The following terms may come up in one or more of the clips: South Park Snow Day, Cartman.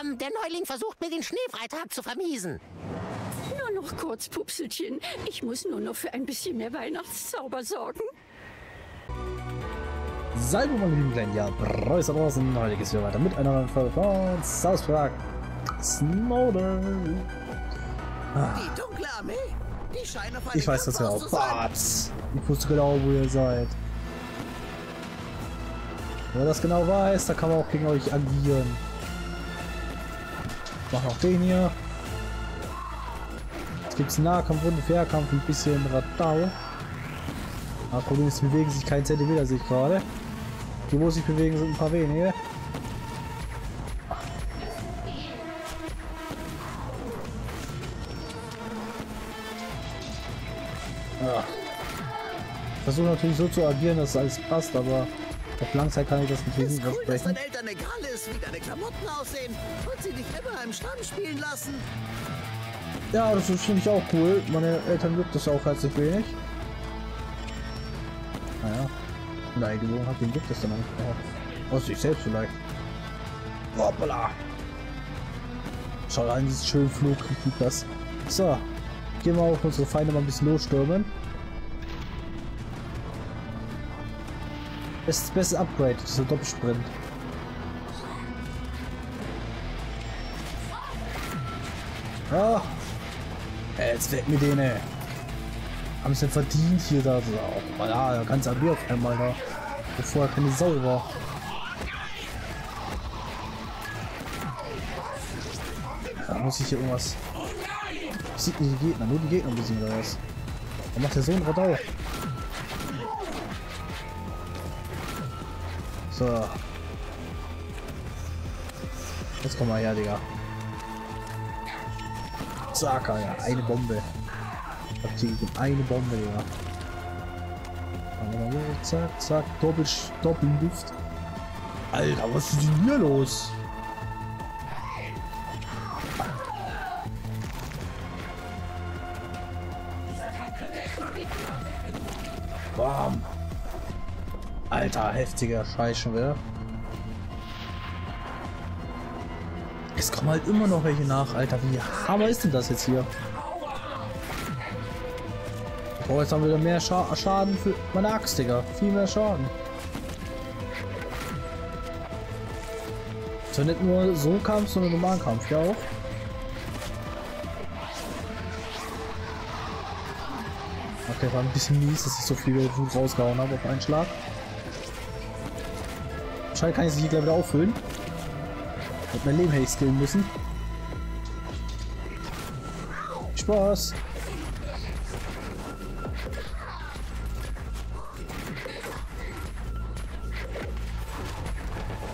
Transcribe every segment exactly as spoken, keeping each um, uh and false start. Ähm, der Neuling versucht mir den Schneefreitag zu vermiesen. Nur noch kurz, Pupselchen. Ich muss nur noch für ein bisschen mehr Weihnachtszauber sorgen. Seid wohl meine lieben Kleinen, ja, Preuß da draußen. Heute geht's wieder weiter mit einer neuen Folge von South Park Snow Day. Ah. Die dunkle Armee, die scheint auf einen Ich weiß das ja auch. Babs, ich wusste genau, wo ihr seid. Wenn er das genau weiß, da kann man auch gegen euch agieren. Mach noch den hier. Jetzt gibt es Nahkampf und Fernkampf, ein bisschen Radau. Aber Problem ist, bewegen sich kein Zentimeter, sehe ich gerade. Die, wo sich bewegen, sind ein paar wenige. Ja. Ich versuche natürlich so zu agieren, dass alles passt, aber auf Langzeit kann ich das nicht versprechen. Es ist cool, dass deine Eltern egal ist, wie deine Klamotten aussehen und sie dich immer im Stamm spielen lassen. Ja, das finde ich auch cool. Meine Eltern gibt es auch herzlich wenig. Naja, nein, gewogen hat, den gibt es dann auch. Aus sich selbst vielleicht. Hoppala. Schau an, dieses schöne Flug, wie das. So, gehen wir auf unsere Feinde mal ein bisschen losstürmen. Das ist das beste Upgrade, dieser Doppelsprint. Ja. Jetzt weg mit denen. Haben sie verdient hier da. Oh, mal da, da kannst du an mir auf einmal da. Bevor er keine Sau war. Da muss ich hier irgendwas. Ich sieht nicht die Gegner, nur die Gegner besiegen oder was. Da macht der so ein Radau. So. Jetzt komm mal her, Digga. Zack, ja, eine Bombe. Ich hab die eine Bombe, Digga. Zack, zack, doppel, Doppelduft. Alter, was ist denn hier los? Bam. Alter, heftiger Scheiß schon wieder. Es kommen halt immer noch welche nach, Alter. Wie hammer ist denn das jetzt hier? Oh, jetzt haben wir wieder mehr Scha Schaden für meine Axt, Digga. Viel mehr Schaden. So, nicht nur so Kampf, sondern normalen Kampf, ja auch. Okay, war ein bisschen mies, dass ich so viel Wut rausgehauen habe auf einen Schlag. Wahrscheinlich kann ich sie gleich wieder auffüllen. Mit meinem Leben hätte ich skillen müssen. Spaß!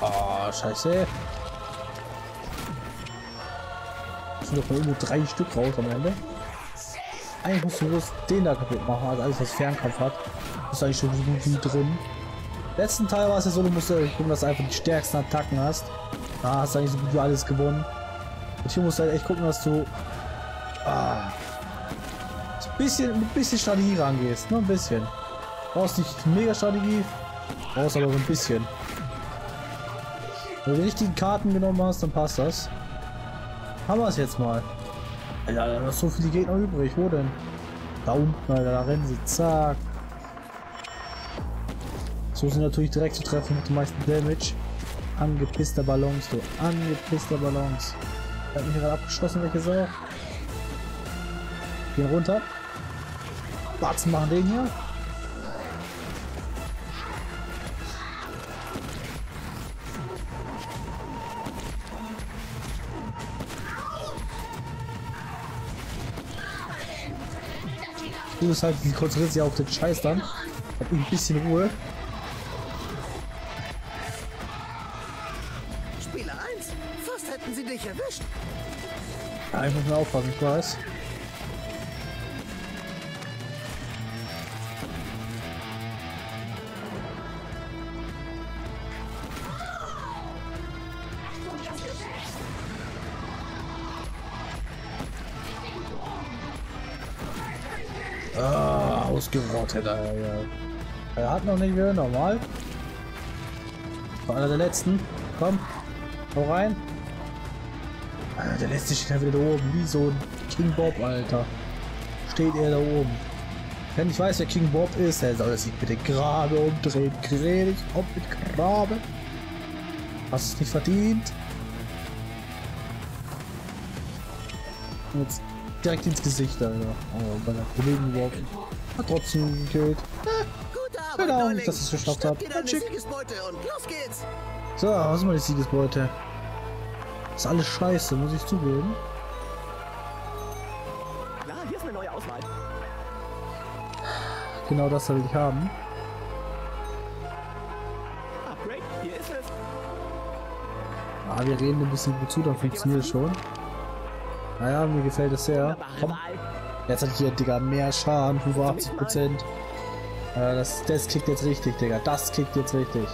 Ah, oh, scheiße! Es sind doch nur drei Stück raus am Ende. Eigentlich musst du bloß den da kaputt machen, also alles was Fernkampf hat. Ist eigentlich schon so gut wie drin. Letzten Teil war es ja so, du musst ja gucken, dass du einfach die stärksten Attacken hast. Ah, hast du eigentlich so gut wie alles gewonnen. Und hier musst du halt echt gucken, dass du ah, ein bisschen, ein bisschen Strategie rangehst. Nur ein bisschen. Brauchst nicht mega Strategie, brauchst aber so ein bisschen. Wenn du die richtigen Karten genommen hast, dann passt das. Haben wir es jetzt mal. Alter, da sind so viele Gegner übrig. Wo denn? Da unten, Alter, da rennen sie. Zack. So sind natürlich direkt zu treffen mit dem meisten Damage. Angepisster Ballons, du angepisster Ballons. Er hat mich gerade abgeschossen, welche Sau. Gehen runter. Was machen den hier? Gut ist halt, die konzentriert sich auf den Scheiß dann. Hat ein bisschen Ruhe. Ich muss mir aufpassen, ich weiß. Ah, ausgerottet, Alter. Er hat noch nicht mehr normal. War einer der letzten. Komm, hau rein. Alter, der lässt sich da wieder da oben, wie so ein King Bob, Alter. Steht er da oben. Wenn ich weiß, wer King Bob ist, der soll sich bitte gerade umdrehen. Dreh dich um mit Grabe. Hast es nicht verdient. Jetzt direkt ins Gesicht, Alter. Oh, bei der Kollegen geworfen. Hat trotzdem gekillt. Genau, nicht, dass ich es geschafft habe. So, was ist meine Siegesbeute? Ist alles scheiße, muss ich zugeben. Na, hier ist eine neue Auswahl. Genau das will ich haben. Upgrade, hier ist es. Ah, wir reden ein bisschen gut zu, dann funktioniert es schon. Naja, mir gefällt es sehr. Komm. Jetzt hat hier, Digga, mehr Schaden, über achtzig Prozent. Das, das kickt jetzt richtig, Digga. Das kickt jetzt richtig.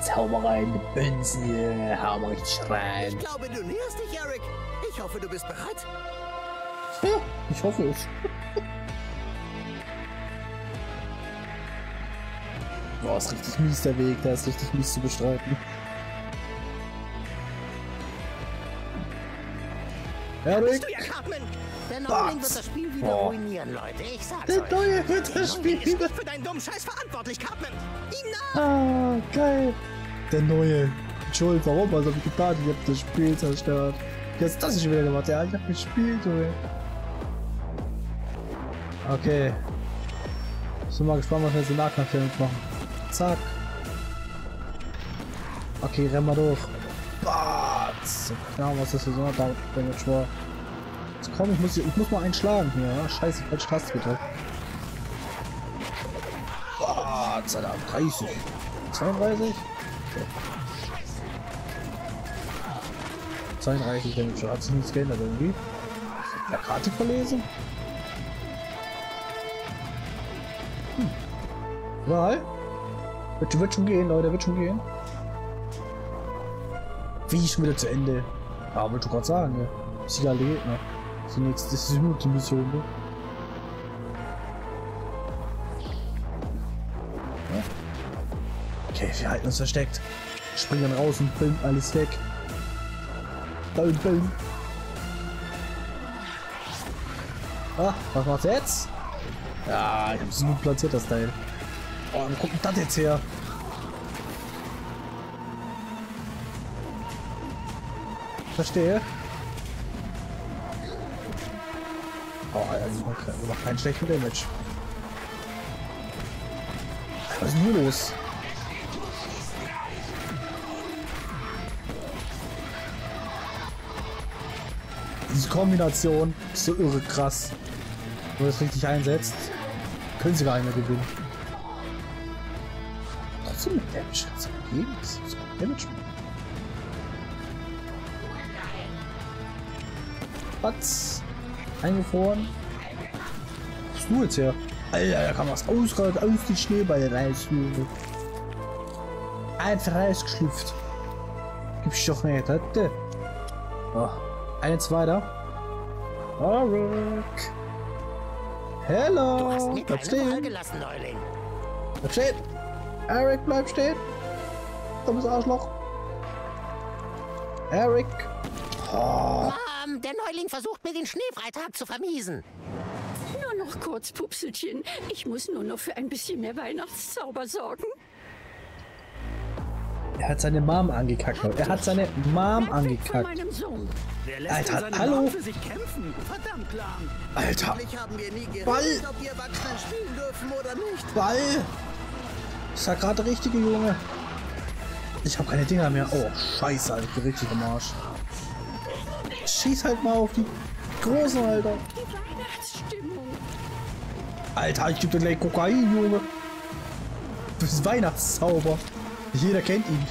Zauber rein, Bünsen, hau mal richtig rein. Ich glaube, du näherst dich, Eric. Ich hoffe, du bist bereit. Ja, ich hoffe es. Boah, ist richtig mies der Weg. Da ist richtig mies zu bestreiten. Eric! Der Neuling wird das Spiel wieder oh. ruinieren, Leute. Ich sag's euch. Der Neue wird das Spiel wieder... für deinen dummen Scheiß verantwortlich, Cartman. Ihm nach! Ah, geil. Der Neue. Entschuldigung, warum? Was hab ich getan? Ich hab das Spiel zerstört. Jetzt das ich wieder gemacht. Ja, ich hab gespielt, Junge. Okay. Ich bin mal gespannt, was wir jetzt im Nahkampf hier mitmachen. Zack. Okay, renn mal durch. Batz. Ja, was ist das für so eine Damage war? Komm, ich muss, ich muss mal einen schlagen hier. Ja? Scheiße, falsche Taste gedrückt. Boah, dreißig. zweiunddreißig? Okay. zweiunddreißig Damage. Hat sich nichts geändert irgendwie. Der Karte verlesen? Hm. Weil? Wird, wird schon gehen, Leute. Wird schon gehen. Wie schon wieder zu Ende. Ja, wollte ich gerade sagen. Ja. Das ist ja leer, ne? Die nächste ist nur die Mission, ne? Ja. Okay, wir halten uns versteckt. Springen dann raus und bim, alles weg. Bim, bim. Ah, was macht's jetzt? Ja, ich hab's gut platziert, das Teil. Oh, dann kommt das jetzt her. Verstehe. Oh, also man macht keinen schlechten Damage. Was ist denn hier los? Diese Kombination ist so irre krass. Wenn man das richtig einsetzt, können sie gar nicht mehr gewinnen. Trotzdem mit Damage hat es gegeben. Das ist kein Damage mehr. Was? Eingefroren. Was ist du jetzt her? Alter, da kann man es ausrollen, aus die Schneeball reinschlüpfen. Einfach rausgeschlüpft. Gibt's doch nicht, hätte. Oh, eins weiter. Eric. Hello. Bleib stehen. Bleib stehen. Eric, bleib stehen. Dummes Arschloch. Eric. Oh. Der Neuling versucht, mir den Schneefreitag zu vermiesen. Nur noch kurz, Pupselchen. Ich muss nur noch für ein bisschen mehr Weihnachtszauber sorgen. Er hat seine Mom angekackt. Hab er hat seine Mom angekackt. Alter, hallo. Sich verdammt lahm. Alter. Haben wir nie geredet, Ball. Ob wir Erwachsenen spielen dürfen oder nicht. Ball. Ist ja gerade der richtige Junge. Ich habe keine Dinger mehr. Oh, scheiße, Alter. Der richtige Marsch. Schieß halt mal auf die Großen, Alter. Die Weihnachtsstimmung. Alter, ich geb dir gleich Kokain, Junge. Das ist Weihnachtszauber. Jeder kennt ihn.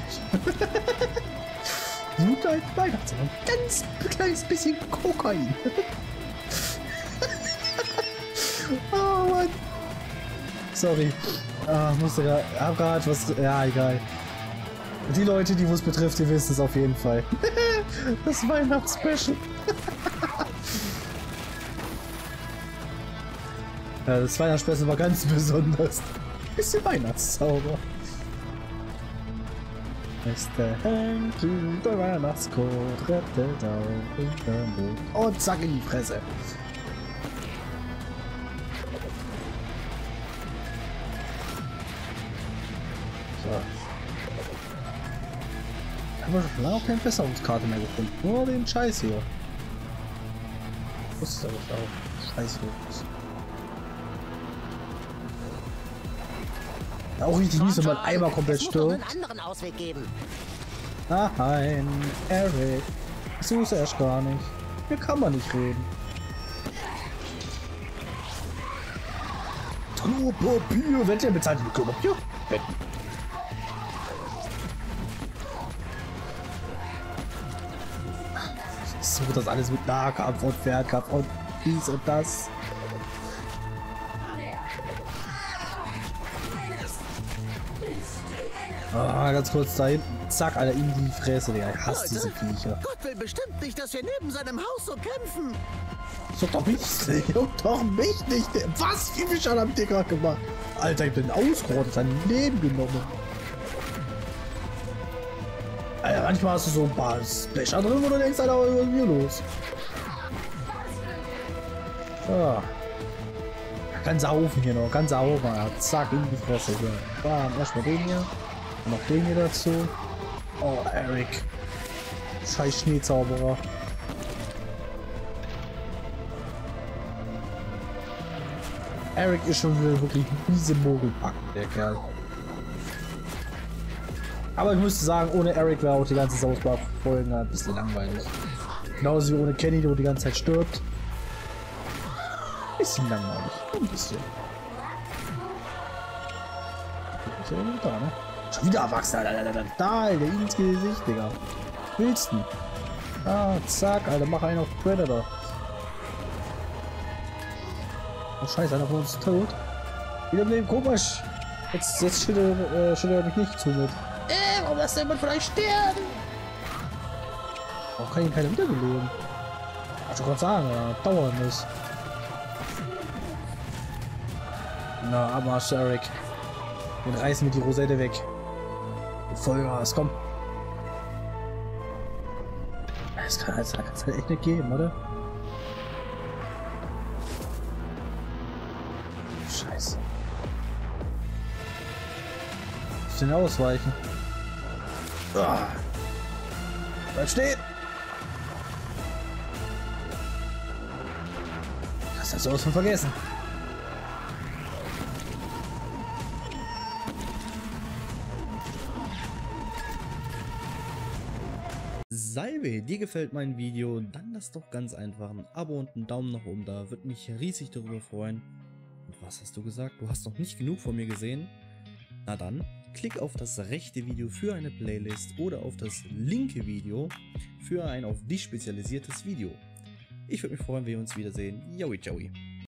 Gut, halt Weihnachtszauber. Ganz kleines bisschen Kokain. Oh, Mann. Sorry. Ah, musste grad, hab grad was... Ja, egal. Die Leute, die es betrifft, die wissen es auf jeden Fall. Das Weihnachtsspecial. Ja, das Weihnachtsspecial war ganz besonders. Bisschen Weihnachtszauber. Mister Henry, der Weihnachtscode, rettet auf Internet. Und zack in die Fresse. So. Aber ich habe auch keine Verbesserungskarte mehr gefunden. Nur den Scheiß hier. Ich wusste es aber auch. Scheiß hier. Auch nicht die Wiese mal einmal komplett stirbt. Nein, Eric. Das muss er erst gar nicht. Hier kann man nicht reden. Klopapier. Wenn der bezahlt mit Klopapier? Betten. So, das alles mit Nahkampf und Fernkampf und dies und das. Ah, ganz kurz da hinten. Zack, Alter, in die Fresse, Digga. Ich hasse diese Viecher. Gott will bestimmt nicht, dass wir neben seinem Haus so kämpfen. Juckt doch mich nicht, juckt doch mich nicht. Was? Wie viel Schaden habt ihr gerade gemacht? Alter, ich bin ausgerottet, daneben genommen. Alter, manchmal hast du so ein paar Splasher drin, wo du denkst, Alter, was ist hier los? Ja. Ganzer Haufen hier noch, ganzer Haufen, Alter. Zack, in die Fresse. Ja. Bam, erstmal den hier. Und noch den hier dazu. Oh, Eric. Scheiß Schneezauberer. Eric ist schon wieder wirklich ein miese Mogelpack, der Kerl. Aber ich müsste sagen, ohne Eric wäre auch die ganze South Park Folgen ein bisschen langweilig. Genauso wie ohne Kenny, der die ganze Zeit stirbt. Ein bisschen langweilig. Ein bisschen. Ist ja immer da, ne? Schon wieder Erwachsener. Da, Alter, ins Gesicht, Digga. Willst du? Ah, zack, Alter, mach einen auf Predator. Oh, scheiße, einer von uns ist tot. Wieder mit dem komisch. Jetzt, jetzt schüttelt äh, er mich nicht zu mit. Ey, warum lässt jemand von euch sterben? Warum kann ihn keiner wiederbeleben? Kann ich doch sagen, ja, dauern muss. Na, am Arsch, Eric. Den reißen wir die Rosette weg. Vollgas, komm. Das kann es halt echt nicht geben, oder? Scheiße. Ich muss den ausweichen. Ah. Bleib stehen! Das hast du aus von vergessen. Salve, dir gefällt mein Video, dann lass doch ganz einfach ein Abo und einen Daumen nach oben da. Würde mich riesig darüber freuen. Und was hast du gesagt? Du hast noch nicht genug von mir gesehen? Na dann, klick auf das rechte Video für eine Playlist oder auf das linke Video für ein auf dich spezialisiertes Video. Ich würde mich freuen, wenn wir uns wiedersehen. Joey, Joey.